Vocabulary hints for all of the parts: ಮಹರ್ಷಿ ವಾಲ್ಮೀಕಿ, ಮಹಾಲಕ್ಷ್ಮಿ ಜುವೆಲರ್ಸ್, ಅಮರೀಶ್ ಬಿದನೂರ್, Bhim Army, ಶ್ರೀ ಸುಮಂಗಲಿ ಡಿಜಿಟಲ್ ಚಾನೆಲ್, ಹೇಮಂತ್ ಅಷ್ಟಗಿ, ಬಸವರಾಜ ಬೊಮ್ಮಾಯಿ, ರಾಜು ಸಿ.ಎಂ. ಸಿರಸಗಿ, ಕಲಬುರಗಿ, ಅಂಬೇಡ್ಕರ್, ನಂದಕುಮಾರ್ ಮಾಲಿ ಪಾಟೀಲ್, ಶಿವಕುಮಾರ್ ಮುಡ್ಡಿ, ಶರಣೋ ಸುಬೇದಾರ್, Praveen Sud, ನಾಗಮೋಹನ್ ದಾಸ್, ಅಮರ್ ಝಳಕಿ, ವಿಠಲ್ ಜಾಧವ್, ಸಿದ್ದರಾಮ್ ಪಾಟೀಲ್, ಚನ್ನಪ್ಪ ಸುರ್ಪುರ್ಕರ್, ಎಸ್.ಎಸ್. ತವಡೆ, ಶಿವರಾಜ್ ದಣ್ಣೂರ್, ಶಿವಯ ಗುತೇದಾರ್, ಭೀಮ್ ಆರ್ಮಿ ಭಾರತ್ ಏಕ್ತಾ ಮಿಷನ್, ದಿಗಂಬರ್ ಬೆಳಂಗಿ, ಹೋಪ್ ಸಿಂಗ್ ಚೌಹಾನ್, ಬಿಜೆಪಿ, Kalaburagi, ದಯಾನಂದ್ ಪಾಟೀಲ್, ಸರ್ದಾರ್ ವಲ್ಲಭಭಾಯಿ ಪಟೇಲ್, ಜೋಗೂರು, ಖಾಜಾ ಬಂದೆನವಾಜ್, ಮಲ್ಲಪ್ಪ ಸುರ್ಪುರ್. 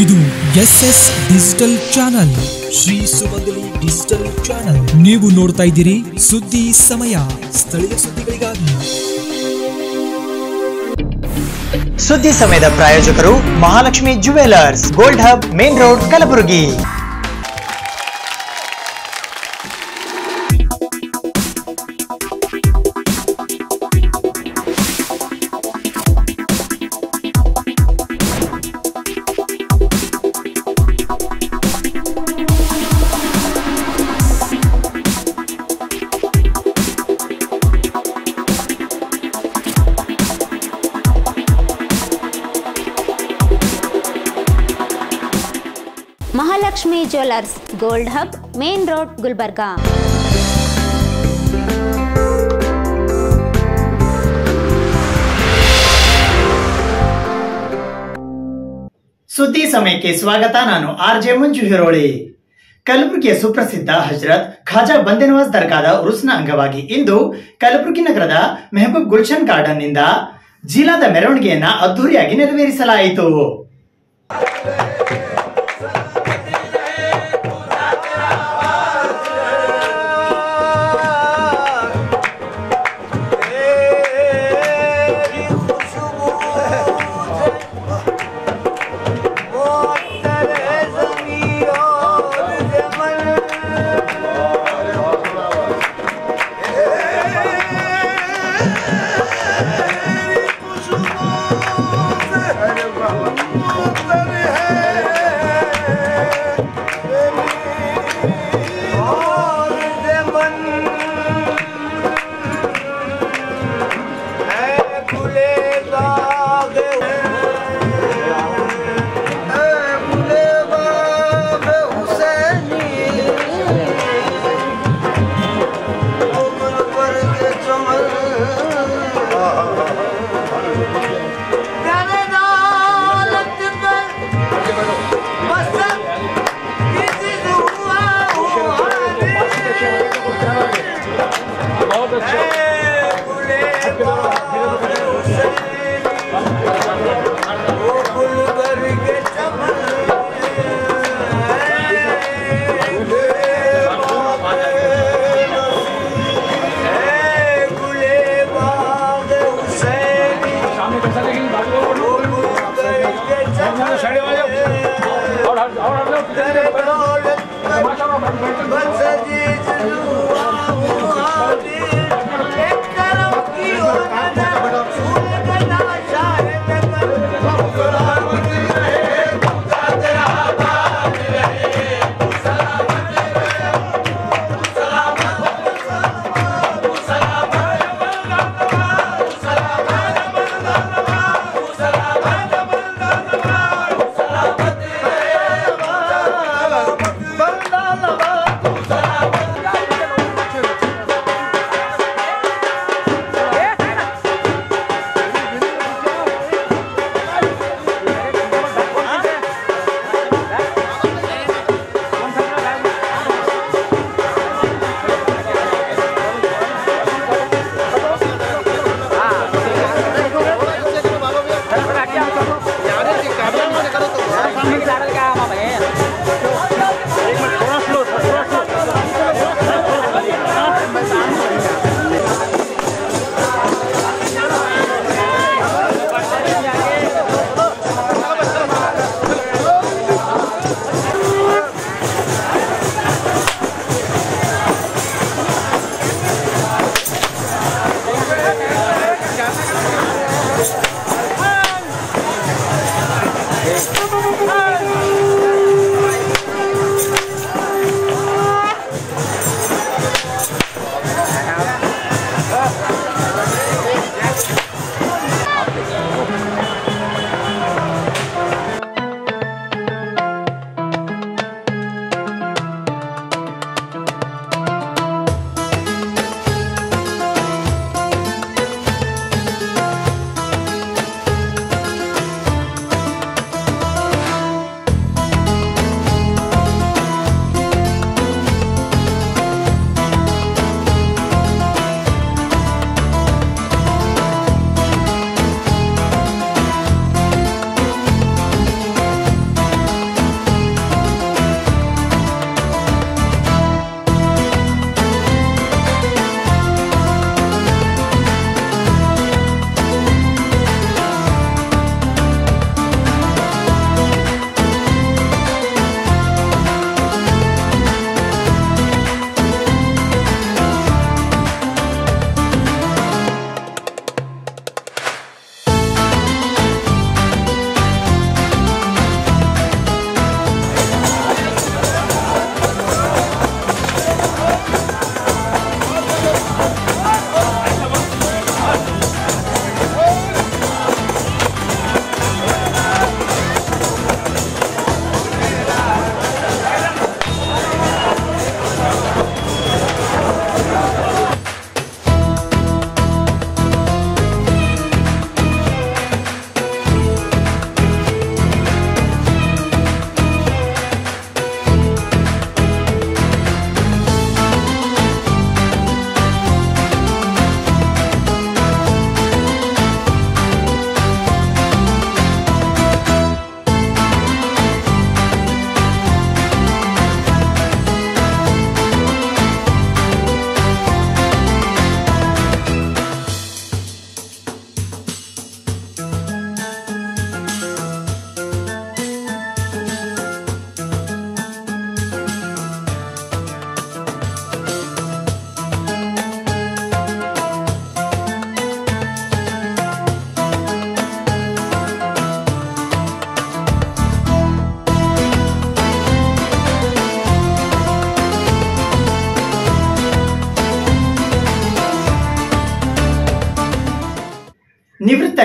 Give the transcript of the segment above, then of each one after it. ಇದು SS digital channel ಶ್ರೀ ಸುಮಂಗಲಿ ಡಿಜಿಟಲ್ ಚಾನೆಲ್ ನೀವು ನೋಡ್ತಾ ಇದ್ದೀರಿ ಸುದ್ದಿ ಸಮಯ ಸ್ಥಳೀಯ ಸುದ್ದಿಗಳಿಗಾಗಿ ಸುದ್ದಿ ಸಮಯದ ಪ್ರಾಯೋಜಕರು ಮಹಾಲಕ್ಷ್ಮಿ ಜುವೆಲರ್ಸ್ gold hub main road ಕಲಬುರಗಿ Lakshmi jewellers gold hub main road Gulbarga. सुद्दी समय के स्वागत नानु आरजे मंजु हिरोळे ಕಲಬುರಗಿಯ ಸುಪ್ರಸಿದ್ಧ ಹಜರತ್ ಖಾಜಾ ಬಂದೆನವಾಜ್ ದರ್ಗಾದ ಉರುಸಿನ ಅಂಗವಾಗಿ ಇಂದು ಕಲಬುರಗಿ ನಗರದ ಮೆಹಬೂಬ್ ಗುಲ್ಶನ್ ಗಾರ್ಡನ್ ನಿಂದ ಜಿಲ್ಲಾದ ಮೆರವಣಿಗೆಯನ್ನು ಅದ್ದೂರಿಯಾಗಿ ನೆರವೇರಿಸಲಾಯಿತು।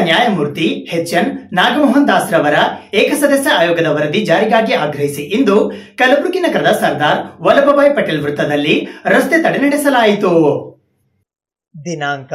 ನ್ಯಾಯಮೂರ್ತಿ ಎಚ್.ಎನ್. ನಾಗಮೋಹನ್ ದಾಸ್ ರವರ ಏಕಸದಸ್ಯ ಆಯೋಗದ ವರದಿ ಜಾರಿಗಾಗಿ ಆಗ್ರಹಿಸಿ ಇಂದು ಕಲಬುರಗಿ ನಗರದ ಸರ್ದಾರ್ ವಲ್ಲಭಭಾಯಿ ಪಟೇಲ್ ವೃತ್ತದಲ್ಲಿ ರಸ್ತೆ ತಡೆ ನಡೆಸಲಾಯಿತು. ದಿನಾಂಕ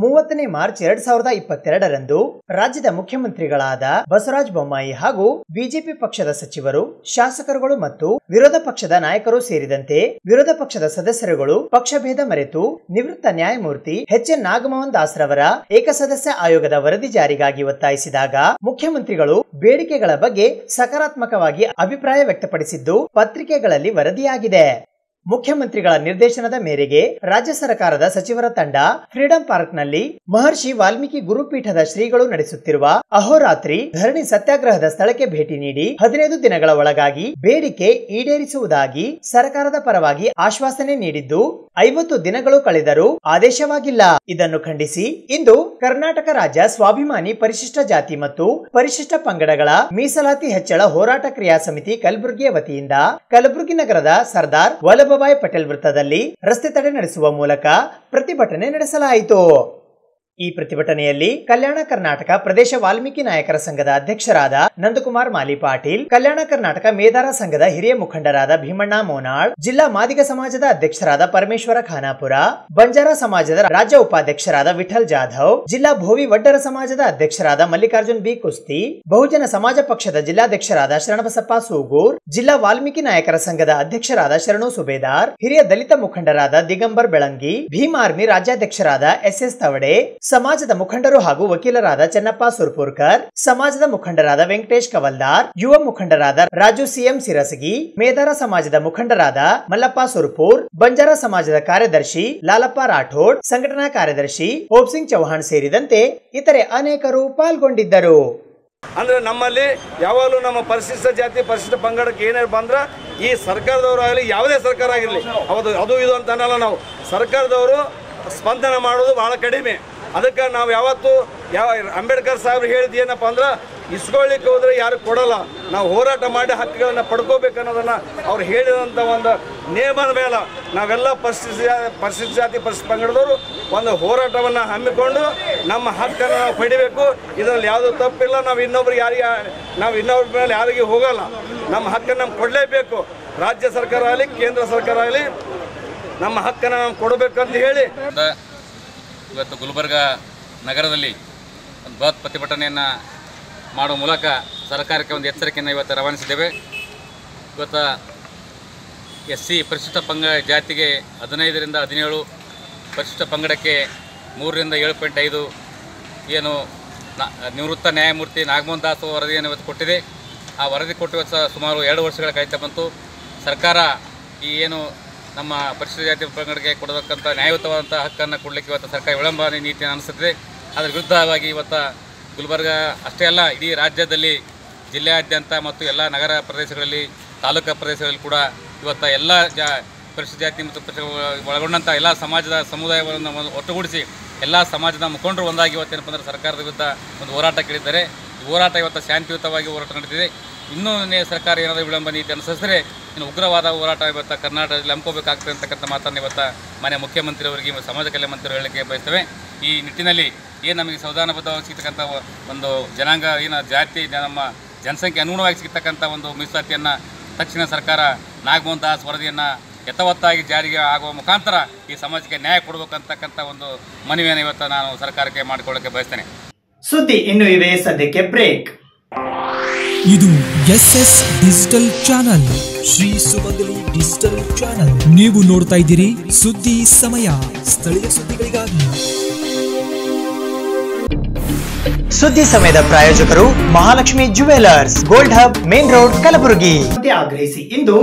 30 ಮಾರ್ಚ್ 2022 ರಂದು ರಾಜ್ಯದ ಮುಖ್ಯಮಂತ್ರಿಗಳಾದ ಬಸವರಾಜ ಬೊಮ್ಮಾಯಿ ಹಾಗೂ ಬಿಜೆಪಿ ಪಕ್ಷದ ಸಚಿವರು, ಶಾಸಕರುಗಳು ಮತ್ತು ವಿರೋಧ ಪಕ್ಷದ ನಾಯಕರು ಸೇರಿದಂತೆ ವಿರೋಧ ಪಕ್ಷದ ಸದಸ್ಯರುಗಳು ಪಕ್ಷಭೇದ ಮರೆತು ನಿವೃತ್ತ ನ್ಯಾಯಮೂರ್ತಿ ಎಚ್.ಎನ್. ನಾಗಮೋಹನ್ ದಾಸ್ ರವರ ಏಕಸದಸ್ಯ ಆಯೋಗದ ವರದಿ ಜಾರಿಗಾಗಿ ಒತ್ತಾಯಿಸಿದಾಗ ಮುಖ್ಯಮಂತ್ರಿಗಳು ಬೇಡಿಕೆಗಳ ಬಗ್ಗೆ ಸಕಾರಾತ್ಮಕವಾಗಿ ಅಭಿಪ್ರಾಯ ವ್ಯಕ್ತಪಡಿಸಿದ್ದು ಪತ್ರಿಕೆಗಳಲ್ಲಿ ವರದಿಯಾಗಿದೆ. ಮುಖ್ಯಮಂತ್ರಿಗಳ ನಿರ್ದೇಶನದ ಮೇರೆಗೆ ರಾಜ್ಯ ಸರ್ಕಾರದ ಸಚಿವರ ತಂಡ ಫ್ರೀಡಂ ಪಾರ್ಕ್ನಲ್ಲಿ ಮಹರ್ಷಿ ವಾಲ್ಮೀಕಿ ಗುರುಪೀಠದ ಶ್ರೀಗಳು ನಡೆಸುತ್ತಿರುವ ಅಹೋರಾತ್ರಿ ಧರಣಿ ಸತ್ಯಾಗ್ರಹದ ಸ್ಥಳಕ್ಕೆ ಭೇಟಿ ನೀಡಿ 15 ದಿನಗಳ ಒಳಗಾಗಿ ಬೇಡಿಕೆ ಈಡೇರಿಸುವುದಾಗಿ ಸರ್ಕಾರದ ಪರವಾಗಿ ಆಶ್ವಾಸನೆ ನೀಡಿದ್ದು 50 ದಿನಗಳು ಕಳೆದರೂ ಆದೇಶವಾಗಿಲ್ಲ. ಇದನ್ನು ಖಂಡಿಸಿ ಇಂದು ಕರ್ನಾಟಕ ರಾಜ್ಯ ಸ್ವಾಭಿಮಾನಿ ಪರಿಶಿಷ್ಟ ಜಾತಿ ಮತ್ತು ಪರಿಶಿಷ್ಟ ಪಂಗಡಗಳ ಮೀಸಲಾತಿ ಹೆಚ್ಚಳ ಹೋರಾಟ ಕ್ರಿಯಾ ಸಮಿತಿ ಕಲಬುರಗಿಯ ವತಿಯಿಂದ ಕಲಬುರಗಿ ನಗರದ ಸರ್ದಾರ್ ವಲ್ಲಭ ಬಾಯ್ ಪಟೇಲ್ ವೃತ್ತದಲ್ಲಿ ರಸ್ತೆ ತಡೆ ನಡೆಸುವ ಮೂಲಕ ಪ್ರತಿಭಟನೆ ನಡೆಸಲಾಯಿತು. ಈ ಪ್ರತಿಭಟನೆಯಲ್ಲಿ ಕಲ್ಯಾಣ ಕರ್ನಾಟಕ ಪ್ರದೇಶ ವಾಲ್ಮೀಕಿ ನಾಯಕರ ಸಂಘದ ಅಧ್ಯಕ್ಷರಾದ ನಂದಕುಮಾರ್ ಮಾಲಿ ಪಾಟೀಲ್, ಕಲ್ಯಾಣ ಕರ್ನಾಟಕ ಮೇದಾರ ಸಂಘದ ಹಿರಿಯ ಮುಖಂಡರಾದ ಭೀಮಣ್ಣ ಮೋನಾಳ್, ಜಿಲ್ಲಾ ಮಾದಿಗ ಸಮಾಜದ ಅಧ್ಯಕ್ಷರಾದ ಪರಮೇಶ್ವರ ಖಾನಾಪುರ, ಬಂಜಾರ ಸಮಾಜದ ರಾಜ್ಯ ಉಪಾಧ್ಯಕ್ಷರಾದ ವಿಠಲ್ ಜಾಧವ್, ಜಿಲ್ಲಾ ಭೋವಿ ವಡ್ಡರ ಸಮಾಜದ ಅಧ್ಯಕ್ಷರಾದ ಮಲ್ಲಿಕಾರ್ಜುನ್ ಬಿ ಕುಸ್ತಿ, ಬಹುಜನ ಸಮಾಜ ಪಕ್ಷದ ಜಿಲ್ಲಾಧ್ಯಕ್ಷರಾದ ಶರಣಬಸಪ್ಪ ಸೂಗೂರ್, ಜಿಲ್ಲಾ ವಾಲ್ಮೀಕಿ ನಾಯಕರ ಸಂಘದ ಅಧ್ಯಕ್ಷರಾದ ಶರಣೋ ಸುಬೇದಾರ್, ಹಿರಿಯ ದಲಿತ ಮುಖಂಡರಾದ ದಿಗಂಬರ್ ಬೆಳಂಗಿ, ಭೀಮ್ ಆರ್ಮಿ ರಾಜ್ಯಾಧ್ಯಕ್ಷರಾದ ಎಸ್.ಎಸ್. ತವಡೆ, ಸಮಾಜದ ಮುಖಂಡರು ಹಾಗೂ ವಕೀಲರಾದ ಚನ್ನಪ್ಪ ಸುರ್ಪುರ್ಕರ್, ಸಮಾಜದ ಮುಖಂಡರಾದ ವೆಂಕಟೇಶ್ ಕವಲ್ದಾರ್, ಯುವ ಮುಖಂಡರಾದ ರಾಜು ಸಿ.ಎಂ. ಸಿರಸಗಿ, ಮೇದಾರ ಸಮಾಜದ ಮುಖಂಡರಾದ ಮಲ್ಲಪ್ಪ ಸುರ್ಪುರ್, ಬಂಜಾರ ಸಮಾಜದ ಕಾರ್ಯದರ್ಶಿ ಲಾಲಪ್ಪ ರಾಠೋಡ್, ಸಂಘಟನಾ ಕಾರ್ಯದರ್ಶಿ ಹೋಪ್ ಸಿಂಗ್ ಚೌಹಾನ್ ಸೇರಿದಂತೆ ಇತರೆ ಅನೇಕರು ಪಾಲ್ಗೊಂಡಿದ್ದರು. ಅಂದ್ರೆ ನಮ್ಮಲ್ಲಿ ಯಾವಾಗಲೂ ನಮ್ಮ ಪರಿಶಿಷ್ಟ ಜಾತಿ ಪರಿಶಿಷ್ಟ ಪಂಗಡಕ್ಕೆ ಏನೇ ಬಂದ್ರೆ ಈ ಸರ್ಕಾರದವರಾಗಲಿ ಯಾವುದೇ ಸರ್ಕಾರ ಆಗಿರಲಿ ಅದು ಇದು ಅಂತ ಅನ್ನಲ್ಲ, ನಾವು ಸರ್ಕಾರದವರು ಸ್ಪಂದನೆ ಮಾಡೋದು ಬಹಳ ಕಡಿಮೆ. ಅದಕ್ಕೆ ನಾವು ಯಾವತ್ತು ಅಂಬೇಡ್ಕರ್ ಸಾಹೇಬ್ರು ಹೇಳಿದ ಏನಪ್ಪ ಅಂದ್ರೆ ಇಸ್ಕೊಳ್ಳಿಕ್ಕೆ ಹೋದರೆ ಯಾರು ಕೊಡಲ್ಲ, ನಾವು ಹೋರಾಟ ಮಾಡಿ ಹಕ್ಕುಗಳನ್ನು ಪಡ್ಕೋಬೇಕು ಅನ್ನೋದನ್ನು ಅವ್ರು ಹೇಳಿದಂಥ ಒಂದು ನಿಯಮದ ಮೇಲೆ ನಾವೆಲ್ಲ ಪರಿಶಿಷ್ಟ ಜಾತಿ ಪರಿಶಿಷ್ಟ ಪಂಗಡದವರು ಒಂದು ಹೋರಾಟವನ್ನು ಹಮ್ಮಿಕೊಂಡು ನಮ್ಮ ಹಕ್ಕನ್ನು ನಾವು ಪಡಿಬೇಕು. ಇದರಲ್ಲಿ ಯಾವುದೂ ತಪ್ಪಿಲ್ಲ, ನಾವು ಇನ್ನೊಬ್ರ ಮೇಲೆ ಯಾರಿಗೂ ಹೋಗಲ್ಲ, ನಮ್ಮ ಹಕ್ಕನ್ನು ನಮ್ಗೆ ಕೊಡಲೇಬೇಕು. ರಾಜ್ಯ ಸರ್ಕಾರ ಆಗಲಿ ಕೇಂದ್ರ ಸರ್ಕಾರ ಆಗಲಿ ನಮ್ಮ ಹಕ್ಕನ್ನು ನಾವು ಕೊಡಬೇಕಂತ ಹೇಳಿ ಇವತ್ತು ಗುಲ್ಬರ್ಗ ನಗರದಲ್ಲಿ ಒಂದು ಬೃಹತ್ ಪ್ರತಿಭಟನೆಯನ್ನು ಮಾಡುವ ಮೂಲಕ ಸರ್ಕಾರಕ್ಕೆ ಒಂದು ಎಚ್ಚರಿಕೆಯನ್ನು ಇವತ್ತು ರವಾನಿಸಿದ್ದೇವೆ. ಇವತ್ತು SC ಪರಿಶಿಷ್ಟ ಪಂಗಡ ಜಾತಿಗೆ 15ರಿಂದ 17, ಪರಿಶಿಷ್ಟ ಪಂಗಡಕ್ಕೆ 3ರಿಂದ 7.5 ಏನು ನಿವೃತ್ತ ನ್ಯಾಯಮೂರ್ತಿ ನಾಗಮೋಹನ್ ದಾಸ್ ವರದಿಯನ್ನು ಇವತ್ತು ಕೊಟ್ಟಿದೆ. ಆ ವರದಿ ಕೊಟ್ಟು ಸುಮಾರು 2 ವರ್ಷಗಳ ಕಾಯ್ತಾ ಬಂತು. ಸರ್ಕಾರ ಈ ಏನು ನಮ್ಮ ಪರಿಶಿಷ್ಟ ಜಾತಿ ಪಂಗಡಕ್ಕೆ ಕೊಡತಕ್ಕಂಥ ನ್ಯಾಯಯುತವಾದಂಥ ಹಕ್ಕನ್ನು ಕೊಡಲಿಕ್ಕೆ ಇವತ್ತು ಸರ್ಕಾರ ವಿಳಂಬ ನೀತಿಯನ್ನು ಅನಿಸುತ್ತಿದೆ. ಅದರ ವಿರುದ್ಧವಾಗಿ ಇವತ್ತು ಗುಲ್ಬರ್ಗ ಅಷ್ಟೇ ಅಲ್ಲ, ಇಡೀ ರಾಜ್ಯದಲ್ಲಿ ಜಿಲ್ಲೆಯಾದ್ಯಂತ ಮತ್ತು ಎಲ್ಲ ನಗರ ಪ್ರದೇಶಗಳಲ್ಲಿ ತಾಲೂಕು ಪ್ರದೇಶಗಳಲ್ಲಿ ಕೂಡ ಇವತ್ತು ಎಲ್ಲ ಪರಿಶಿಷ್ಟ ಜಾತಿ ಮತ್ತು ಒಳಗೊಂಡಂಥ ಎಲ್ಲ ಸಮಾಜದ ಸಮುದಾಯವನ್ನು ಒಟ್ಟುಗೂಡಿಸಿ ಎಲ್ಲ ಸಮಾಜದ ಮುಖಂಡರು ಒಂದಾಗಿ ಇವತ್ತೇನಪ್ಪ ಅಂದರೆ ಸರ್ಕಾರದ ವಿರುದ್ಧ ಒಂದು ಹೋರಾಟ ಕೇಳಿದ್ದಾರೆ. ಈ ಹೋರಾಟ ಇವತ್ತು ಶಾಂತಿಯುತವಾಗಿ ಹೋರಾಟ ನಡೆದಿದೆ. ಇನ್ನೂ ಸರ್ಕಾರ ಏನಾದರೂ ವಿಳಂಬ ನೀತಿ ಅನುಸರಿಸಿದರೆ ಇನ್ನು ಉಗ್ರವಾದ ಹೋರಾಟ ಇವತ್ತು ಕರ್ನಾಟಕದಲ್ಲಿ ಹಮ್ಮಿಕೋಬೇಕಾಗ್ತದೆ ಅಂತಕ್ಕಂಥ ಮಾತನ್ನು ಇವತ್ತು ಮಾನ್ಯ ಮುಖ್ಯಮಂತ್ರಿಯವರಿಗೆ, ಸಮಾಜ ಕಲ್ಯಾಣ ಮಂತ್ರಿಯವರು ಹೇಳಲಿಕ್ಕೆ ಬಯಸ್ತೇವೆ. ಈ ನಿಟ್ಟಿನಲ್ಲಿ ಏನು ನಮಗೆ ಸಂವಿಧಾನಬದ್ಧವಾಗಿ ಸಿಗ್ತಕ್ಕಂಥ ಒಂದು ಜನಾಂಗ ಏನು ಜಾತಿ ನಮ್ಮ ಜನಸಂಖ್ಯೆ ಅನುಗುಣವಾಗಿ ಸಿಗ್ತಕ್ಕಂಥ ಒಂದು ಮೀಸಲಾತಿಯನ್ನು ತಕ್ಷಣ ಸರ್ಕಾರ ನಾಗಮೋಹನ್ ದಾಸ್ ವರದಿಯನ್ನು ಯಥಾವತ್ತಾಗಿ ಜಾರಿಗೆ ಆಗುವ ಮುಖಾಂತರ ಈ ಸಮಾಜಕ್ಕೆ ನ್ಯಾಯ ಕೊಡಬೇಕಂತಕ್ಕಂಥ ಒಂದು ಮನವಿಯನ್ನು ಇವತ್ತು ನಾನು ಸರ್ಕಾರಕ್ಕೆ ಮಾಡಿಕೊಳ್ಳಕ್ಕೆ ಬಯಸ್ತೇನೆ. ಸುದ್ದಿ ಇನ್ನು ಇವೆ, ಸದ್ಯಕ್ಕೆ ಬ್ರೇಕ್. ಇದು SS digital channel, Shri Sumangali digital channel. ನೀವು ನೋಡ್ತಾ ಇದ್ದೀರಿ ಸುದ್ದಿ ಸಮಯ, ಸ್ಥಳೀಯ ಸುದ್ದಿಗಳಿಗಾಗಿ. ಸುದ್ದಿ ಸಮಯದ ಪ್ರಾಯೋಜಕರು ಮಹಾಲಕ್ಷ್ಮಿ ಜುವೆಲರ್ಸ್ gold hub, main road, ಕಲಬುರಗಿ. ಆಗ್ರಹಿಸಿ ಇಂದು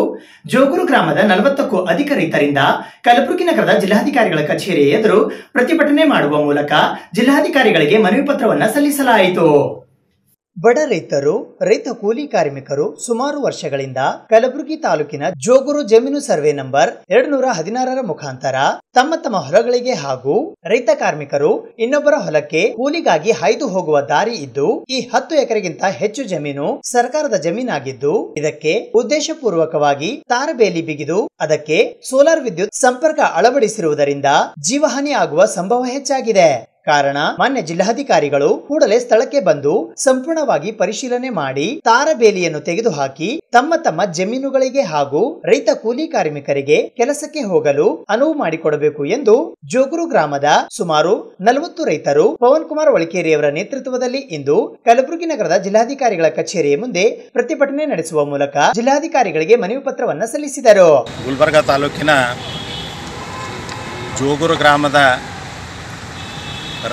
ಜೋಗೂರು ಗ್ರಾಮದ 40ಕ್ಕೂ ಅಧಿಕ ರೈತರಿಂದ ಕಲಬುರಗಿ ನಗರದ ಜಿಲ್ಲಾಧಿಕಾರಿಗಳ ಕಚೇರಿ ಎದುರು ಪ್ರತಿಭಟನೆ ಮಾಡುವ ಮೂಲಕ ಜಿಲ್ಲಾಧಿಕಾರಿಗಳಿಗೆ ಮನವಿ ಪತ್ರವನ್ನು ಸಲ್ಲಿಸಲಾಯಿತು. ಬಡ ರೈತರು, ರೈತ ಕೂಲಿ ಕಾರ್ಮಿಕರು ಸುಮಾರು ವರ್ಷಗಳಿಂದ ಕಲಬುರಗಿ ತಾಲೂಕಿನ ಜೋಗೂರು ಜಮೀನು ಸರ್ವೆ ನಂಬರ್ 216ರ ಮುಖಾಂತರ ತಮ್ಮ ತಮ್ಮ ಹೊಲಗಳಿಗೆ ಹಾಗೂ ರೈತ ಕಾರ್ಮಿಕರು ಇನ್ನೊಬ್ಬರ ಹೊಲಕ್ಕೆ ಕೂಲಿಗಾಗಿ ಹಾಯ್ದು ಹೋಗುವ ದಾರಿ ಇದ್ದು, ಈ 10 ಎಕರೆಗಿಂತ ಹೆಚ್ಚು ಜಮೀನು ಸರ್ಕಾರದ ಜಮೀನಾಗಿದ್ದು, ಇದಕ್ಕೆ ಉದ್ದೇಶ ಪೂರ್ವಕವಾಗಿ ತಾರಬೇಲಿ ಬಿಗಿದು ಅದಕ್ಕೆ ಸೋಲಾರ್ ವಿದ್ಯುತ್ ಸಂಪರ್ಕ ಅಳವಡಿಸಿರುವುದರಿಂದ ಜೀವಹಾನಿ ಆಗುವ ಸಂಭವ ಹೆಚ್ಚಾಗಿದೆ. ಕಾರಣ ಮಾನ್ಯ ಜಿಲ್ಲಾಧಿಕಾರಿಗಳು ಕೂಡಲೇ ಸ್ಥಳಕ್ಕೆ ಬಂದು ಸಂಪೂರ್ಣವಾಗಿ ಪರಿಶೀಲನೆ ಮಾಡಿ ತಾರಬೇಲಿಯನ್ನು ತೆಗೆದುಹಾಕಿ ತಮ್ಮ ತಮ್ಮ ಜಮೀನುಗಳಿಗೆ ಹಾಗೂ ರೈತ ಕೂಲಿ ಕಾರ್ಮಿಕರಿಗೆ ಕೆಲಸಕ್ಕೆ ಹೋಗಲು ಅನುವು ಮಾಡಿಕೊಡಬೇಕು ಎಂದು ಜೋಗುರು ಗ್ರಾಮದ ಸುಮಾರು 40 ರೈತರು ಪವನ್ ಕುಮಾರ್ ವಲ್ಕೇರಿಯವರ ನೇತೃತ್ವದಲ್ಲಿ ಇಂದು ಕಲಬುರಗಿ ನಗರದ ಜಿಲ್ಲಾಧಿಕಾರಿಗಳ ಕಚೇರಿಯ ಮುಂದೆ ಪ್ರತಿಭಟನೆ ನಡೆಸುವ ಮೂಲಕ ಜಿಲ್ಲಾಧಿಕಾರಿಗಳಿಗೆ ಮನವಿ ಪತ್ರವನ್ನು ಸಲ್ಲಿಸಿದರು. ಗುಲ್ಬರ್ಗಾ ತಾಲೂಕಿನ ಜೋಗುರು ಗ್ರಾಮದ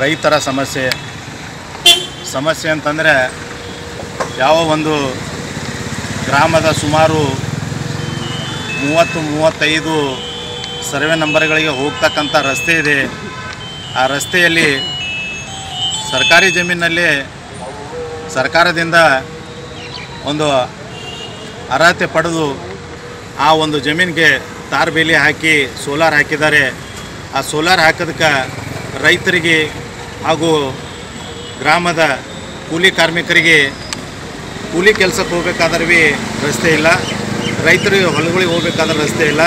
ರೈತರ ಸಮಸ್ಯೆ ಅಂತಂದರೆ ಯಾವ ಒಂದು ಗ್ರಾಮದ ಸುಮಾರು 30-35 ಸರ್ವೆ ನಂಬರ್ಗಳಿಗೆ ಹೋಗ್ತಕ್ಕಂಥ ರಸ್ತೆ ಇದೆ. ಆ ರಸ್ತೆಯಲ್ಲಿ ಸರ್ಕಾರಿ ಜಮೀನಲ್ಲಿ ಸರ್ಕಾರದಿಂದ ಒಂದು ಅರ್ಹತೆ ಪಡೆದು ಆ ಒಂದು ಜಮೀನಿಗೆ ತಾರ್ ಬೇಲಿ ಹಾಕಿ ಸೋಲಾರ್ ಹಾಕಿದ್ದಾರೆ. ಆ ಸೋಲಾರ್ ಹಾಕೋದಕ್ಕೆ ರೈತರಿಗೆ ಹಾಗೂ ಗ್ರಾಮದ ಕೂಲಿ ಕಾರ್ಮಿಕರಿಗೆ ಕೂಲಿ ಕೆಲಸಕ್ಕೆ ಹೋಗಬೇಕಾದ್ರೆ ಭೀ ರಸ್ತೆ ಇಲ್ಲ, ರೈತರಿಗೆ ಹೊಲಗಳಿಗೆ ಹೋಗಬೇಕಾದ್ರೆ ರಸ್ತೆ ಇಲ್ಲ.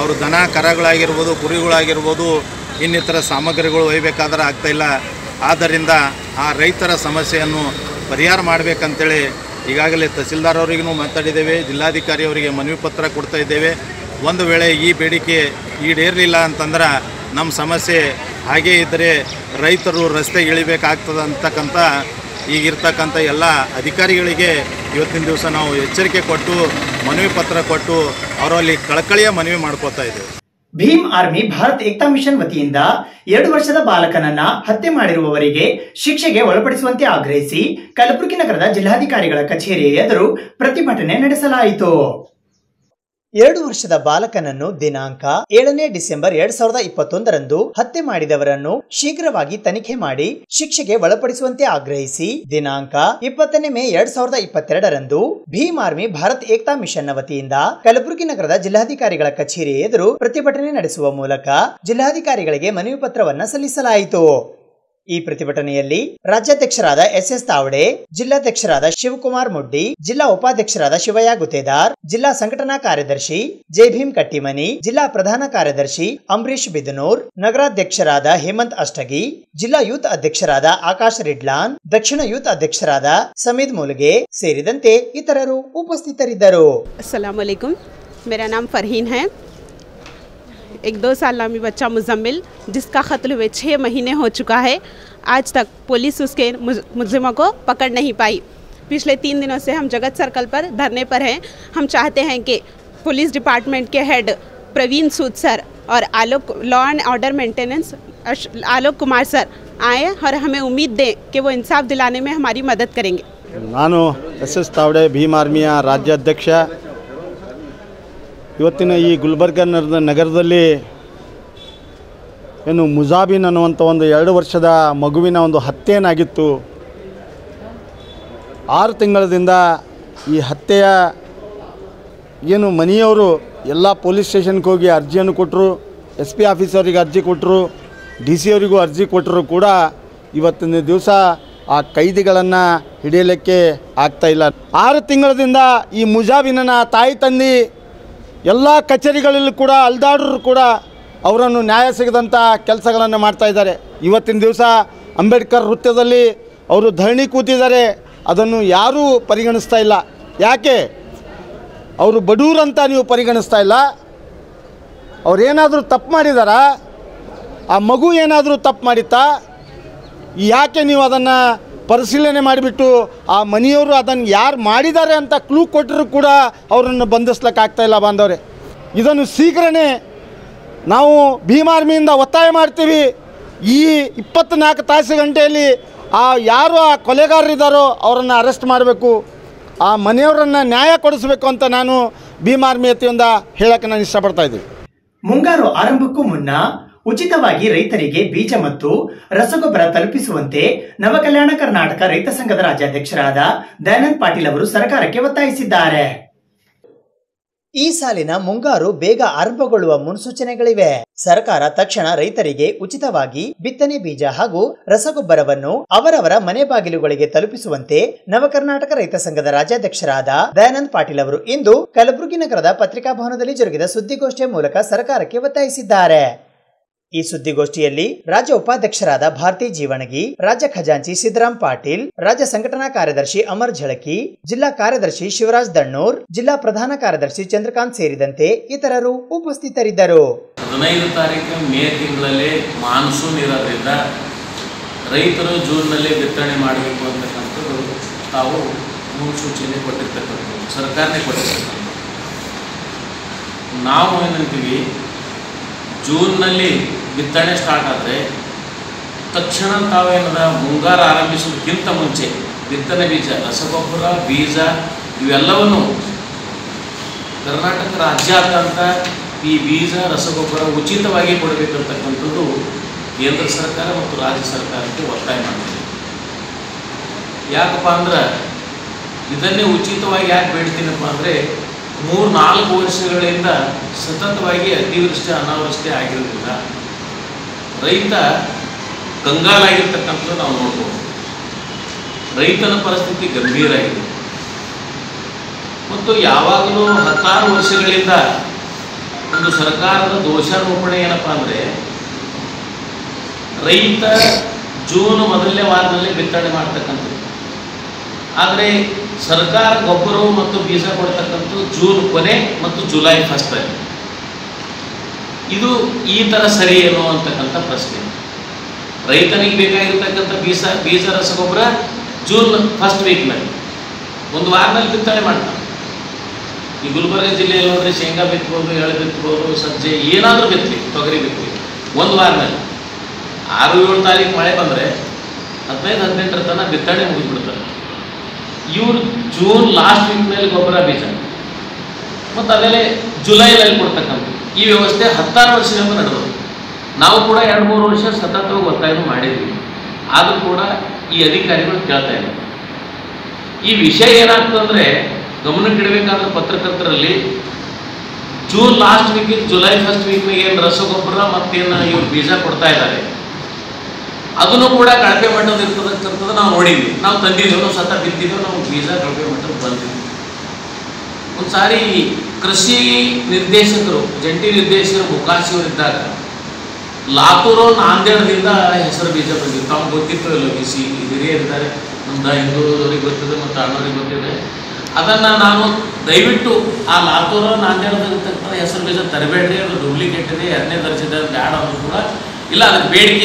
ಅವರು ದನ ಕರಗಳಾಗಿರ್ಬೋದು, ಕುರಿಗಳಾಗಿರ್ಬೋದು, ಇನ್ನಿತರ ಸಾಮಗ್ರಿಗಳು ಒಯ್ಯಬೇಕಾದ್ರೆ ಆಗ್ತಾಯಿಲ್ಲ. ಆದ್ದರಿಂದ ಆ ರೈತರ ಸಮಸ್ಯೆಯನ್ನು ಪರಿಹಾರ ಮಾಡಬೇಕಂತೇಳಿ ಈಗಾಗಲೇ ತಹಸೀಲ್ದಾರ್ ಅವರಿಗೂ ಮಾತಾಡಿದ್ದೇವೆ, ಜಿಲ್ಲಾಧಿಕಾರಿ ಅವರಿಗೆ ಮನವಿ ಪತ್ರ ಕೊಡ್ತಾ ಇದ್ದೇವೆ. ಒಂದು ವೇಳೆ ಈ ಬೇಡಿಕೆ ಈಡೇರಲಿಲ್ಲ ಅಂತಂದ್ರೆ ನಮ್ಮ ಸಮಸ್ಯೆ ಹಾಗೇ ಇದ್ದರೆ ರೈತರು ರಸ್ತೆಗೆ ಇಳಿಬೇಕಾಗ್ತದೆ ಅಂತಕ್ಕಂಥ ಈಗಿರ್ತಕ್ಕಂಥ ಎಲ್ಲ ಅಧಿಕಾರಿಗಳಿಗೆ ಇವತ್ತಿನ ದಿವಸ ನಾವು ಎಚ್ಚರಿಕೆ ಕೊಟ್ಟು ಮನವಿ ಪತ್ರ ಕೊಟ್ಟು ಅವರಲ್ಲಿ ಕಳಕಳಿಯ ಮನವಿ ಮಾಡ್ಕೋತಾ ಇದ್ದೇವೆ. ಭೀಮ್ ಆರ್ಮಿ ಭಾರತ್ ಏಕ್ತಾ ಮಿಷನ್ ವತಿಯಿಂದ 2 ವರ್ಷದ ಬಾಲಕನನ್ನ ಹತ್ಯೆ ಮಾಡಿರುವವರಿಗೆ ಶಿಕ್ಷೆಗೆ ಒಳಪಡಿಸುವಂತೆ ಆಗ್ರಹಿಸಿ ಕಲಬುರಗಿ ನಗರದ ಜಿಲ್ಲಾಧಿಕಾರಿಗಳ ಕಚೇರಿಯ ಎದುರು ಪ್ರತಿಭಟನೆ ನಡೆಸಲಾಯಿತು. 2 ವರ್ಷದ ಬಾಲಕನನ್ನು ದಿನಾಂಕ 7 ಡಿಸೆಂಬರ್ 2021 ಹತ್ಯೆ ಮಾಡಿದವರನ್ನು ಶೀಘ್ರವಾಗಿ ತನಿಖೆ ಮಾಡಿ ಶಿಕ್ಷೆಗೆ ಒಳಪಡಿಸುವಂತೆ ಆಗ್ರಹಿಸಿ ದಿನಾಂಕ 20 ಮೇ 2022 ಭೀಮ್ ಆರ್ಮಿ ಭಾರತ್ ಏಕ್ತಾ ಮಿಷನ್ನ ವತಿಯಿಂದ ಕಲಬುರಗಿ ನಗರದ ಜಿಲ್ಲಾಧಿಕಾರಿಗಳ ಕಚೇರಿ ಎದುರು ಪ್ರತಿಭಟನೆ ನಡೆಸುವ ಮೂಲಕ ಜಿಲ್ಲಾಧಿಕಾರಿಗಳಿಗೆ ಮನವಿ ಪತ್ರವನ್ನ ಸಲ್ಲಿಸಲಾಯಿತು. ಈ ಪ್ರತಿಭಟನೆಯಲ್ಲಿ ರಾಜ್ಯಾಧ್ಯಕ್ಷರಾದ ಎಸ್.ಎಸ್. ತಾವಡೆ, ಜಿಲ್ಲಾಧ್ಯಕ್ಷರಾದ ಶಿವಕುಮಾರ್ ಮುಡ್ಡಿ, ಜಿಲ್ಲಾ ಉಪಾಧ್ಯಕ್ಷರಾದ ಶಿವಯ ಗುತೇದಾರ್, ಜಿಲ್ಲಾ ಸಂಘಟನಾ ಕಾರ್ಯದರ್ಶಿ ಜೆ ಭೀಮ್ ಕಟ್ಟಿಮನಿ, ಜಿಲ್ಲಾ ಪ್ರಧಾನ ಕಾರ್ಯದರ್ಶಿ ಅಮರೀಶ್ ಬಿದನೂರ್, ನಗರಾಧ್ಯಕ್ಷರಾದ ಹೇಮಂತ್ ಅಷ್ಟಗಿ, ಜಿಲ್ಲಾ ಯೂತ್ ಅಧ್ಯಕ್ಷರಾದ ಆಕಾಶ್ ರಿಡ್ಲಾನ್, ದಕ್ಷಿಣ ಯೂತ್ ಅಧ್ಯಕ್ಷರಾದ ಸಮೀದ್ ಮುಲ್ಗೆ ಸೇರಿದಂತೆ ಇತರರು ಉಪಸ್ಥಿತರಿದ್ದರು. अस्सलाम वालेकुम, मेरा नाम फरहीन है। एक 2 साल बच्चा मुजम्मिल, जिसका कत्ल हुए 6 महीने हो चुका है, आज तक पुलिस उसके मुजरिमों को पकड़ नहीं पाई। पिछले 3 दिनों से हम जगत सर्कल पर धरने पर हैं। हम चाहते हैं कि पुलिस डिपार्टमेंट के हेड प्रवीण सूद सर और Alok law and order maintenance Alok Kumar sir आए और हमें उम्मीद दें कि वो इंसाफ दिलाने में हमारी मदद करेंगे. नानु एस.एस. तावडे भीम आर्मी राज्याध्यक्ष. ಇವತ್ತಿನ ಈ ಗುಲ್ಬರ್ಗ ನಗರದಲ್ಲಿ ಏನು ಮುಜಾಬಿನ್ ಅನ್ನುವಂಥ ಒಂದು 2 ವರ್ಷದ ಮಗುವಿನ ಒಂದು ಹತ್ಯೆ ಏನಾಗಿತ್ತು. 6 ತಿಂಗಳಿಂದ ಈ ಹತ್ಯೆಯ ಏನು ಮನೆಯವರು ಎಲ್ಲ ಪೊಲೀಸ್ ಸ್ಟೇಷನ್ಗೆ ಹೋಗಿ ಅರ್ಜಿಯನ್ನು ಕೊಟ್ಟರು, ಎಸ್ ಪಿ ಆಫೀಸರಿಗೆ ಅರ್ಜಿ ಕೊಟ್ಟರು, ಡಿ ಸಿ ಅವರಿಗೂ ಅರ್ಜಿ ಕೊಟ್ಟರು ಕೂಡ ಇವತ್ತಿನ ದಿವಸ ಆ ಕೈದಿಗಳನ್ನು ಹಿಡಿಯಲಿಕ್ಕೆ ಆಗ್ತಾಯಿಲ್ಲ. 6 ತಿಂಗಳಿಂದ ಈ ಮುಜಾಬಿನ ತಾಯಿ ತಂದೆ ಎಲ್ಲ ಕಚೇರಿಗಳಲ್ಲೂ ಕೂಡ ಅಲ್ದಾಡರು ಕೂಡ ಅವರನ್ನು ನ್ಯಾಯ ಸಿಗದಂಥ ಕೆಲಸಗಳನ್ನು ಮಾಡ್ತಾ ಇದ್ದಾರೆ. ಇವತ್ತಿನ ದಿವಸ ಅಂಬೇಡ್ಕರ್ ವೃತ್ತದಲ್ಲಿ ಅವರು ಧರಣಿ ಕೂತಿದ್ದಾರೆ, ಅದನ್ನು ಯಾರೂ ಪರಿಗಣಿಸ್ತಾ ಇಲ್ಲ. ಯಾಕೆ ಅವರು ಬಡೂರಂತ ನೀವು ಪರಿಗಣಿಸ್ತಾ ಇಲ್ಲ? ಅವರೇನಾದರೂ ತಪ್ಪು ಮಾಡಿದಾರಾ? ಆ ಮಗು ಏನಾದರೂ ತಪ್ಪು ಮಾಡಿತ್ತಾ? ಯಾಕೆ ನೀವು ಅದನ್ನು ಪರಿಶೀಲನೆ ಮಾಡಿಬಿಟ್ಟು ಆ ಮನೆಯವರು ಅದನ್ನು ಯಾರು ಮಾಡಿದ್ದಾರೆ ಅಂತ ಕ್ಲೂ ಕೊಟ್ಟರು ಕೂಡ ಅವರನ್ನು ಬಂಧಿಸ್ಲಿಕ್ಕೆ ಆಗ್ತಾಯಿಲ್ಲ. ಬಾಂಧವರೇ, ಇದನ್ನು ಶೀಘ್ರನೇ ನಾವು ಭೀಮ್ ಆರ್ಮಿಯಿಂದ ಒತ್ತಾಯ ಮಾಡ್ತೀವಿ. ಈ 24 ಗಂಟೆಯಲ್ಲಿ ಆ ಯಾರು ಆ ಕೊಲೆಗಾರರಿದ್ದಾರೋ ಅವರನ್ನು ಅರೆಸ್ಟ್ ಮಾಡಬೇಕು, ಆ ಮನೆಯವರನ್ನು ನ್ಯಾಯ ಕೊಡಿಸಬೇಕು ಅಂತ ನಾನು ಭೀಮ್ ಆರ್ಮಿ ವತಿಯಿಂದ ಹೇಳೋಕ್ಕೆ ನಾನು ಇಷ್ಟಪಡ್ತಾ ಇದ್ದೀನಿ. ಮುಂಗಾರು ಆರಂಭಕ್ಕೂ ಮುನ್ನ ಉಚಿತವಾಗಿ ರೈತರಿಗೆ ಬೀಜ ಮತ್ತು ರಸಗೊಬ್ಬರ ತಲುಪಿಸುವಂತೆ ನವಕಲ್ಯಾಣ ಕರ್ನಾಟಕ ರೈತ ಸಂಘದ ರಾಜ್ಯಾಧ್ಯಕ್ಷರಾದ ದಯಾನಂದ್ ಪಾಟೀಲ್ ಅವರು ಸರ್ಕಾರಕ್ಕೆ ಒತ್ತಾಯಿಸಿದ್ದಾರೆ. ಈ ಸಾಲಿನ ಮುಂಗಾರು ಬೇಗ ಆರಂಭಗೊಳ್ಳುವ ಮುನ್ಸೂಚನೆಗಳಿವೆ. ಸರ್ಕಾರ ತಕ್ಷಣ ರೈತರಿಗೆ ಉಚಿತವಾಗಿ ಬಿತ್ತನೆ ಬೀಜ ಹಾಗೂ ರಸಗೊಬ್ಬರವನ್ನು ಅವರವರ ಮನೆ ಬಾಗಿಲುಗಳಿಗೆ ತಲುಪಿಸುವಂತೆ ನವಕರ್ನಾಟಕ ರೈತ ಸಂಘದ ರಾಜ್ಯಾಧ್ಯಕ್ಷರಾದ ದಯಾನಂದ್ ಪಾಟೀಲ್ ಅವರು ಇಂದು ಕಲಬುರಗಿ ನಗರದ ಪತ್ರಿಕಾಭವನದಲ್ಲಿ ಜರುಗಿದ ಸುದ್ದಿಗೋಷ್ಠಿಯ ಮೂಲಕ ಸರ್ಕಾರಕ್ಕೆ ಒತ್ತಾಯಿಸಿದ್ದಾರೆ. ಈ ಸುದ್ದಿಗೋಷ್ಠಿಯಲ್ಲಿ ರಾಜ್ಯ ಉಪಾಧ್ಯಕ್ಷರಾದ ಭಾರತಿ ಜೀವಣಗಿ, ರಾಜ್ಯ ಖಜಾಂಚಿ ಸಿದ್ದರಾಮ್ ಪಾಟೀಲ್, ರಾಜ್ಯ ಸಂಘಟನಾ ಕಾರ್ಯದರ್ಶಿ ಅಮರ್ ಝಳಕಿ, ಜಿಲ್ಲಾ ಕಾರ್ಯದರ್ಶಿ ಶಿವರಾಜ್ ದಣ್ಣೂರ್, ಜಿಲ್ಲಾ ಪ್ರಧಾನ ಕಾರ್ಯದರ್ಶಿ ಚಂದ್ರಕಾಂತ್ ಸೇರಿದಂತೆ ಇತರರು ಉಪಸ್ಥಿತರಿದ್ದರು. 15 ತಾರೀಕು ಮೇ ತಿಂಗಳಲ್ಲಿ ಮಾನ್ಸೂನ್ ಇರೋದ್ರಿಂದ ರೈತರು ಜೂನ್ನಲ್ಲಿ ಬಿತ್ತನೆ ಮಾಡಬೇಕು ಅಂತಕ್ಕಂಥದ್ದು ತಾವು ಮುನ್ಸೂಚನೆ ಕೊಟ್ಟಿರ್ತಕ್ಕಂಥದ್ದು, ಸರ್ಕಾರನೇ ಕೊಟ್ಟಿರ್ತಕ್ಕಂಥದ್ದು. ನಾವು ಏನಂತೀವಿ, ಜೂನ್ನಲ್ಲಿ ಬಿತ್ತನೆ ಸ್ಟಾರ್ಟ್ ಆದರೆ ತಕ್ಷಣ ತಾವೇನದ ಮುಂಗಾರು ಆರಂಭಿಸೋದಕ್ಕಿಂತ ಮುಂಚೆ ಬಿತ್ತನೆ ಬೀಜ, ರಸಗೊಬ್ಬರ, ಬೀಜ ಇವೆಲ್ಲವನ್ನು ಕರ್ನಾಟಕ ರಾಜ್ಯಾದ್ಯಂತ ಈ ಬೀಜ ರಸಗೊಬ್ಬರ ಉಚಿತವಾಗಿ ಕೊಡಬೇಕಂತಕ್ಕಂಥದ್ದು ಕೇಂದ್ರ ಸರ್ಕಾರ ಮತ್ತು ರಾಜ್ಯ ಸರ್ಕಾರಕ್ಕೆ ಒತ್ತಾಯ ಮಾಡ್ತೀವಿ. ಯಾಕಪ್ಪ ಅಂದ್ರೆ ಇದನ್ನೇ ಉಚಿತವಾಗಿ ಯಾಕೆ ಬೇಡ್ತೀನಪ್ಪ ಅಂದರೆ 3-4 ವರ್ಷಗಳಿಂದ ಸತತವಾಗಿ ಅತಿವೃಷ್ಟಿ ಅನಾವೃಷ್ಟಿ ಆಗಿರೋದ್ರಿಂದ ರೈತ ಕಂಗಾಲಾಗಿರ್ತಕ್ಕಂಥದ್ದು ನಾವು ನೋಡ್ಬೋದು. ರೈತನ ಪರಿಸ್ಥಿತಿ ಗಂಭೀರ ಆಗಿದೆ ಮತ್ತು ಯಾವಾಗಲೂ 16 ವರ್ಷಗಳಿಂದ ಒಂದು ಸರ್ಕಾರದ ದೋಷಾರೋಪಣೆ ಏನಪ್ಪ ಅಂದರೆ ರೈತ ಜೂನ್ ಮೊದಲನೇ ವಾರದಲ್ಲಿ ಬಿತ್ತನೆ ಮಾಡ್ತಕ್ಕಂಥದ್ದು, ಆದರೆ ಸರ್ಕಾರ ಗೊಬ್ಬರವು ಮತ್ತು ಬೀಜ ಕೊಡ್ತಕ್ಕಂಥದ್ದು ಜೂನ್ ಕೊನೆ ಮತ್ತು ಜುಲೈ 1 ಇದು ಈ ಥರ ಸರಿ ಏನೋ ಅಂತಕ್ಕಂಥ ಪ್ರಶ್ನೆ. ರೈತನಿಗೆ ಬೇಕಾಗಿರ್ತಕ್ಕಂಥ ಬೀಜ ರಸಗೊಬ್ಬರ ಜೂನ್ 1 ವೀಕ್ನಲ್ಲಿ ಒಂದು ವಾರದಲ್ಲಿ ಬಿತ್ತನೆ ಮಾಡ್ತಾರೆ. ಈ ಗುಲ್ಬರ್ಗ ಜಿಲ್ಲೆಯಲ್ಲಿ ಹೋದರೆ ಶೇಂಗಾ ಬಿತ್ಬೋದು, ಎಳೆ ಬಿತ್ಬೋದು, ಸಜ್ಜೆ ಏನಾದರೂ ಬಿತ್ತಲಿ, ತೊಗರಿ ಬಿತ್ತಲಿ ಒಂದು ವಾರದಲ್ಲಿ. 6-7 ತಾರೀಕು ಮಳೆ ಬಂದರೆ 15-18 ತನಕ ಬಿತ್ತನೆ ಮುಗಿದ್ಬಿಡ್ತಾರೆ. ಇವರು ಜೂನ್ 1 ವೀಕ್ನಲ್ಲಿ ಗೊಬ್ಬರ ಬೀಜ ಮತ್ತು ಆಮೇಲೆ ಜುಲೈನಲ್ಲಿ ಕೊಡ್ತಕ್ಕಂಥದ್ದು. ಈ ವ್ಯವಸ್ಥೆ 16 ವರ್ಷಗಳಿಂದ ನಡೆದವು. ನಾವು ಕೂಡ 2-3 ವರ್ಷ ಸತತವಾಗಿ ಒತ್ತಾಯನೂ ಮಾಡಿದ್ವಿ, ಆದರೂ ಕೂಡ ಈ ಅಧಿಕಾರಿಗಳು ಕೇಳ್ತಾ ಇಲ್ಲ. ಈ ವಿಷಯ ಏನಾಗ್ತಂದರೆ ಗಮನಕ್ಕಿಡಬೇಕಾದ ಪತ್ರಕರ್ತರಲ್ಲಿ ಜೂನ್ 1 ವೀಕಿಗೆ ಜುಲೈ 1 ವೀಕ್ನಾಗ ಏನು ರಸಗೊಬ್ಬರ ಮತ್ತೇನು ಇವ್ರು ಬೀಜ ಕೊಡ್ತಾ ಇದ್ದಾರೆ ಅದನ್ನು ಕೂಡ ಕಳಪೆ ಮಟ್ಟದ ಇರ್ತಕ್ಕಂಥದ್ದು ನಾವು ನೋಡಿದ್ವಿ. ನಾವು ತಂದಿದ್ದೇವೆ, ನಾವು ಸತ ಬಿದ್ದಿದ್ದೇವೆ, ನಾವು ಬೀಜ ಕಳಪೆ ಮಟ್ಟಕ್ಕೆ ಬಂದಿದ್ವಿ. ಒಂದು ಸಾರಿ ಕೃಷಿ ನಿರ್ದೇಶಕರು, ಜಂಟಿ ನಿರ್ದೇಶಕರು ಮುಖಾಶಿವರಿದ್ದಾಗ ಲಾತೂರು ನಾಂದೇಡದಿಂದ ಹೆಸರು ಬೀಜ ಬಂದಿತ್ತು. ತಾವು ಗೊತ್ತಿತ್ತು ಇಲ್ಲ, ಬಿಸಿ ಹಿರಿಯರಿದ್ದಾರೆ, ನಮ್ದು ಹಿಂದೂರಿಗೆ ಗೊತ್ತಿದೆ ಮತ್ತು ಅಣ್ಣವ್ರಿಗೆ ಗೊತ್ತಿದೆ. ಅದನ್ನು ನಾನು ದಯವಿಟ್ಟು ಆ ಲಾತೂರು ನಾಂದೇಡದಲ್ಲಿರ್ತಕ್ಕಂಥ ಹೆಸರು ಬೀಜ ತರಬೇಡ್ರಿ, ಅದು ಡೂಪ್ಲಿಕೇಟ್ ಇದೆ, 2ನೇ ದರ್ಜೆದ ಬ್ಯಾಡ ಅನ್ನೋದು ಕೂಡ ಇಲ್ಲ, ಅದಕ್ಕೆ ಬೇಡಿಕೆ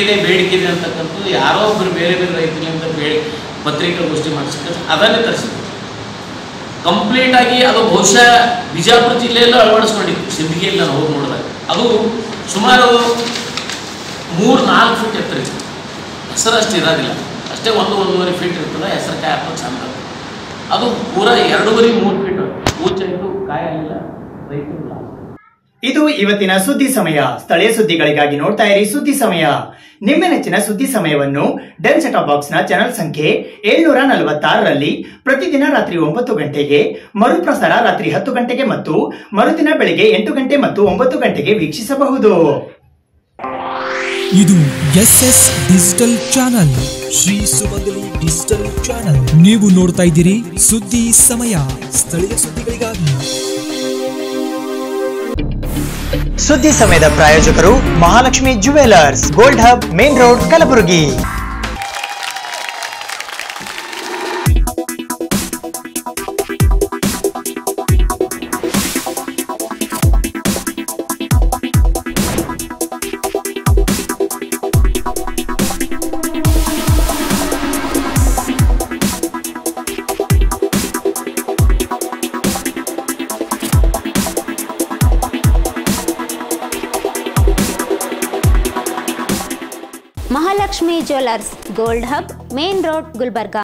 ಇದೆ ಅಂತಕ್ಕಂಥದ್ದು. ಯಾರೋ ಒಬ್ಬರು ಬೇರೆ ಬೇರೆ ರೈತರಿಂದ ಪತ್ರಿಕಾಗೋಷ್ಠಿ ಮಾಡಿಸ್ತಾರೆ, ಅದನ್ನೇ ತರಿಸಿದ್ರು ಕಂಪ್ಲೀಟಾಗಿ. ಅದು ಬಹುಶಃ ಬಿಜಾಪುರ ಜಿಲ್ಲೆಯಲ್ಲೂ ಅಳವಡಿಸ್ಕೊಂಡಿತ್ತು, ಸಿಂಧಗಿಯಲ್ಲಿ ನಾನು ಹೋಗಿ ನೋಡಿದಾಗ ಅದು ಸುಮಾರು 3-4 ಫೀಟ್ ಎತ್ತರ ಇತ್ತು. ಹೆಸರು ಅಷ್ಟು ಇರೋದಿಲ್ಲ, ಅಷ್ಟೇ 1-1.5 ಫೀಟ್ ಇರ್ತದೆ, ಹೆಸರು ಕಾಯಿ ಹಾಕೋದು ಚಂದ. ಅದು ಪೂರಾ 2.5-3 ಫೀಟ್ ಊಚಾಯಿತು, ಕಾಯಿ ಆಗಲಿಲ್ಲ, ರೈತರು ಲಾಭ. ಇದು ಇವತ್ತಿನ ಸುದ್ದಿ ಸಮಯ. ಸ್ಥಳೀಯ ಸುದ್ದಿಗಳಿಗಾಗಿ ನೋಡ್ತಾ ಇರಿ ಸುದ್ದಿ ಸಮಯ. ನಿಮ್ಮ ನೆಚ್ಚಿನ ಸುದ್ದಿ ಸಮಯವನ್ನು ಡೆನ್ ಸೆಟಾಪ್ ಬಾಕ್ಸ್ನ ಚಾನೆಲ್ ಸಂಖ್ಯೆ 746ರಲ್ಲಿ ಪ್ರತಿದಿನ ರಾತ್ರಿ 9 ಗಂಟೆಗೆ, ಮರುಪ್ರಸಾರ ರಾತ್ರಿ 10 ಗಂಟೆಗೆ ಮತ್ತು ಮರುದಿನ ಬೆಳಿಗ್ಗೆ 8 ಗಂಟೆ ಮತ್ತು 9 ಗಂಟೆಗೆ ವೀಕ್ಷಿಸಬಹುದು. ಇದು SS digital channel, Shri Sumangali digital channel. ನೀವು ನೋಡ್ತಾ ಇದ್ದೀರಿ ಸುದ್ದಿ ಸಮಯ, ಸ್ಥಳೀಯ ಸುದ್ದಿಗಳಿಗಾಗಿ. ಸುದ್ದಿ ಸಮಯದ ಪ್ರಾಯೋಜಕರು Mahalakshmi jewellers, gold hub, main road, ಕಲಬುರಗಿ. Jewellers gold hub, main road, Gulbarga.